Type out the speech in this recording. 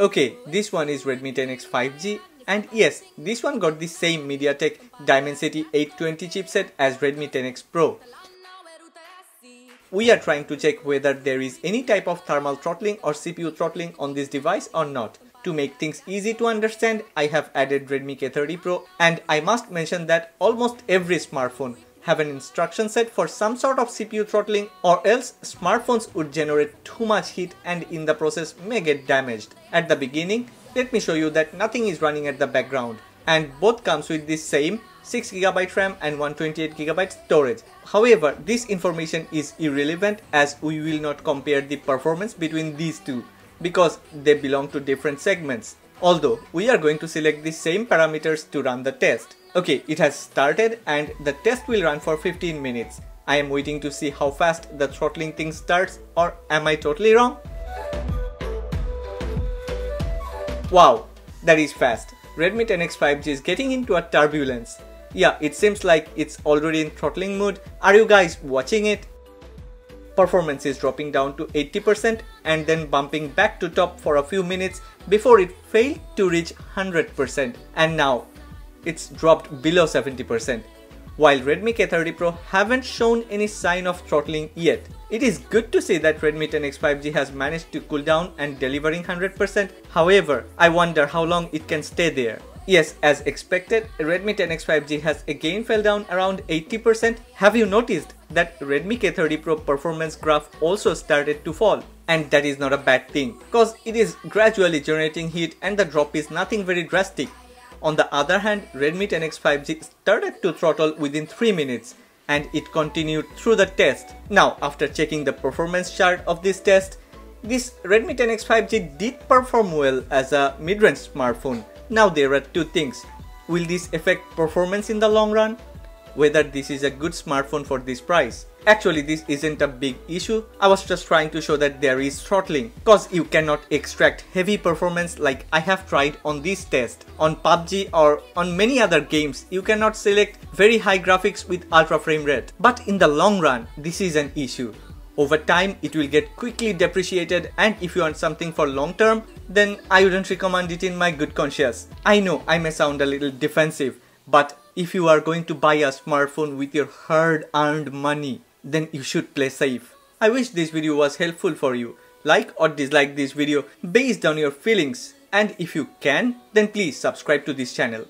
Okay, this one is Redmi 10X 5G. And yes, this one got the same MediaTek Dimensity 820 chipset as Redmi 10X Pro. We are trying to check whether there is any type of thermal throttling or CPU throttling on this device or not. To make things easy to understand, I have added Redmi K30 Pro, and I must mention that almost every smartphone have an instruction set for some sort of CPU throttling, or else smartphones would generate too much heat and in the process may get damaged. At the beginning, let me show you that nothing is running at the background, and both comes with this same 6GB RAM and 128GB storage. However, this information is irrelevant as we will not compare the performance between these two because they belong to different segments. Although, we are going to select the same parameters to run the test. Okay, it has started and the test will run for 15 minutes. I am waiting to see how fast the throttling thing starts, or am I totally wrong? Wow, that is fast. Redmi 10X 5G is getting into a turbulence. Yeah, it seems like it's already in throttling mode. Are you guys watching it? Performance is dropping down to 80% and then bumping back to top for a few minutes before it failed to reach 100%. And now, it's dropped below 70%. While Redmi K30 Pro haven't shown any sign of throttling yet, it is good to see that Redmi 10X 5G has managed to cool down and delivering 100%. However, I wonder how long it can stay there. Yes, as expected, Redmi 10X 5G has again fell down around 80%. Have you noticed that Redmi K30 Pro performance graph also started to fall? And that is not a bad thing, because it is gradually generating heat and the drop is nothing very drastic. On the other hand, Redmi 10X 5G started to throttle within 3 minutes and it continued through the test. Now, after checking the performance chart of this test, this Redmi 10X 5G did perform well as a mid-range smartphone. Now there are two things. Will this affect performance in the long run? Whether this is a good smartphone for this price. Actually, this isn't a big issue. I was just trying to show that there is throttling, cause you cannot extract heavy performance like I have tried on this test. On PUBG or on many other games, you cannot select very high graphics with ultra frame rate. But in the long run, this is an issue. Over time, it will get quickly depreciated, and if you want something for long term, then I wouldn't recommend it in my good conscience. I know I may sound a little defensive, but if you are going to buy a smartphone with your hard-earned money, then you should play safe. I wish this video was helpful for you. Like or dislike this video based on your feelings, and if you can, then please subscribe to this channel.